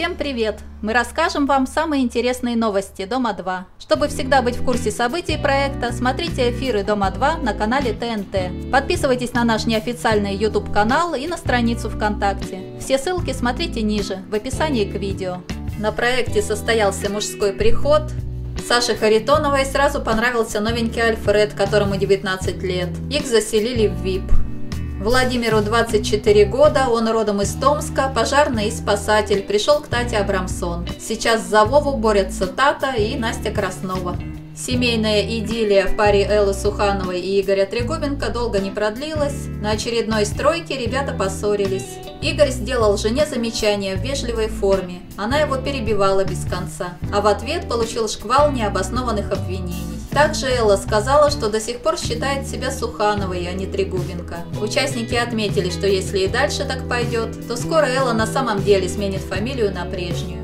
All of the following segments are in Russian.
Всем привет! Мы расскажем вам самые интересные новости Дома-2. Чтобы всегда быть в курсе событий проекта, смотрите эфиры Дома-2 на канале ТНТ. Подписывайтесь на наш неофициальный YouTube-канал и на страницу ВКонтакте. Все ссылки смотрите ниже, в описании к видео. На проекте состоялся мужской приход. Саше Харитоновой сразу понравился новенький Альфред, которому 19 лет. Их заселили в ВИП. Владимиру 24 года, он родом из Томска, пожарный и спасатель, пришел к Тате Абрамсон. Сейчас за Вову борются Тата и Настя Краснова. Семейная идиллия в паре Эллы Сухановой и Игоря Трегубенко долго не продлилась. На очередной стройке ребята поссорились. Игорь сделал жене замечание в вежливой форме, она его перебивала без конца, а в ответ получил шквал необоснованных обвинений. Также Элла сказала, что до сих пор считает себя Сухановой, а не Трегубенко. Участники отметили, что если и дальше так пойдет, то скоро Элла на самом деле сменит фамилию на прежнюю.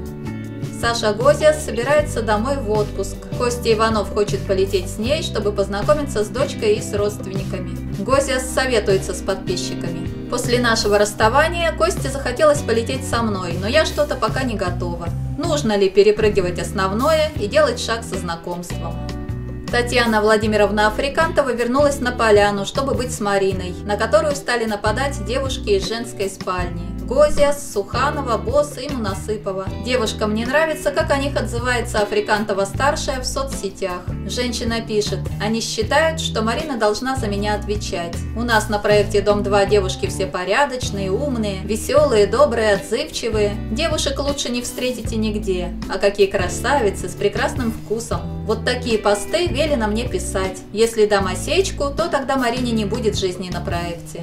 Саша Гозиас собирается домой в отпуск. Костя Иванов хочет полететь с ней, чтобы познакомиться с дочкой и с родственниками. Гозиас советуется с подписчиками. После нашего расставания Косте захотелось полететь со мной, но я что-то пока не готова. Нужно ли перепрыгивать основное и делать шаг со знакомством? Татьяна Владимировна Африкантова вернулась на поляну, чтобы быть с Мариной, на которую стали нападать девушки из женской спальни. Гозиас, Суханова, Босса и Мунасыпова. Девушкам не нравится, как о них отзывается Африкантова-старшая в соцсетях. Женщина пишет: «Они считают, что Марина должна за меня отвечать. У нас на проекте Дом-2 девушки все порядочные, умные, веселые, добрые, отзывчивые. Девушек лучше не встретите нигде. А какие красавицы с прекрасным вкусом. Вот такие посты велено мне писать. Если дам осечку, то тогда Марине не будет жизни на проекте».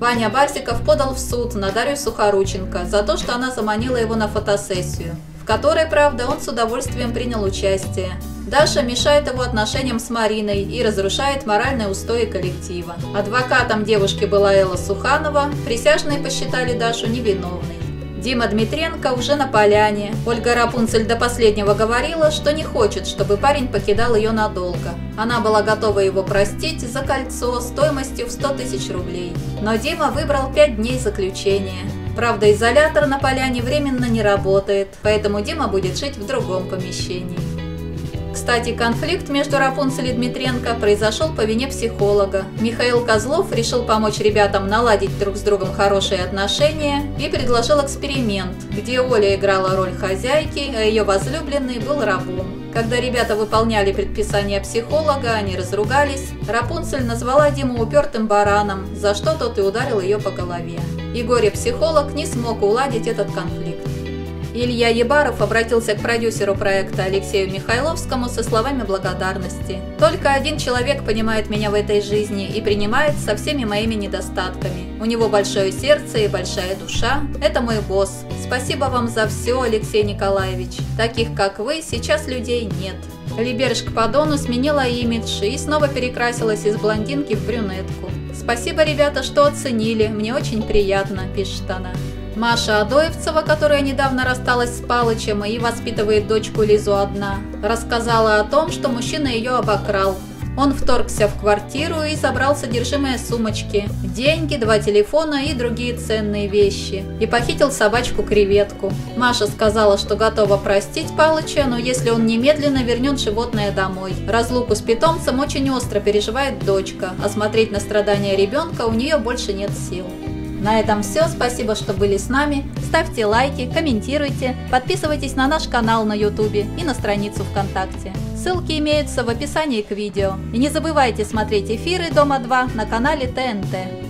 Ваня Барзиков подал в суд на Дарью Сухорученко за то, что она заманила его на фотосессию, в которой, правда, он с удовольствием принял участие. Даша мешает его отношениям с Мариной и разрушает моральные устои коллектива. Адвокатом девушки была Элла Суханова, присяжные посчитали Дашу невиновной. Дима Дмитриенко уже на поляне. Ольга Рапунцель до последнего говорила, что не хочет, чтобы парень покидал ее надолго. Она была готова его простить за кольцо стоимостью в 100 000 рублей. Но Дима выбрал 5 дней заключения. Правда, изолятор на поляне временно не работает, поэтому Дима будет жить в другом помещении. Кстати, конфликт между Рапунцель и Дмитриенко произошел по вине психолога. Михаил Козлов решил помочь ребятам наладить друг с другом хорошие отношения и предложил эксперимент, где Оля играла роль хозяйки, а ее возлюбленный был рабом. Когда ребята выполняли предписания психолога, они разругались. Рапунцель назвала Диму упертым бараном, за что тот и ударил ее по голове. И горе-психолог не смог уладить этот конфликт. Илья Ебаров обратился к продюсеру проекта Алексею Михайловскому со словами благодарности. «Только один человек понимает меня в этой жизни и принимает со всеми моими недостатками. У него большое сердце и большая душа. Это мой босс. Спасибо вам за все, Алексей Николаевич. Таких, как вы, сейчас людей нет». Либершка по Дону сменила имидж и снова перекрасилась из блондинки в брюнетку. «Спасибо, ребята, что оценили. Мне очень приятно», – пишет она. Маша Адоевцева, которая недавно рассталась с Палычем и воспитывает дочку Лизу одна, рассказала о том, что мужчина ее обокрал. Он вторгся в квартиру и забрал содержимое сумочки, деньги, 2 телефона и другие ценные вещи, и похитил собачку-креветку. Маша сказала, что готова простить Палыча, но если он немедленно вернет животное домой. Разлуку с питомцем очень остро переживает дочка, а смотреть на страдания ребенка у нее больше нет сил. На этом все, спасибо, что были с нами, ставьте лайки, комментируйте, подписывайтесь на наш канал на YouTube и на страницу ВКонтакте. Ссылки имеются в описании к видео. И не забывайте смотреть эфиры Дома-2 на канале ТНТ.